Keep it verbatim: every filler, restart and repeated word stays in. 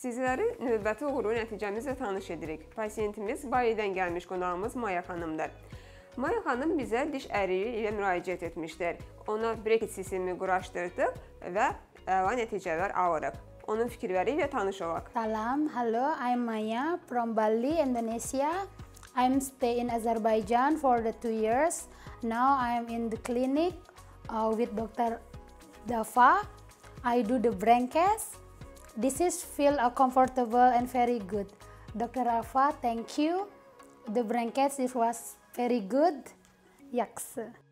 Sizləri növbəti uğuru nəticəmizlə tanış edirik. Pasiyentimiz Bali'dən gəlmiş qonağımız Maya xanımdır. Maya xanım bizə diş əriyiliyi ilə müraciət etmişdir. Ona brekit sistemini quraşdırdıq və əla nəticələr alırıq. Onun fikirləri ilə tanış olaq. Salam, hello, I'm Maya from Bali, Indonesia. I'm stay in Azerbaijan for the two years. Now I'm in the clinic uh, with Doctor Vafa. I do the brain cast. This is feel uh, comfortable and very good. Doctor Alfa, thank you. The brain cast, it was very good. Yes.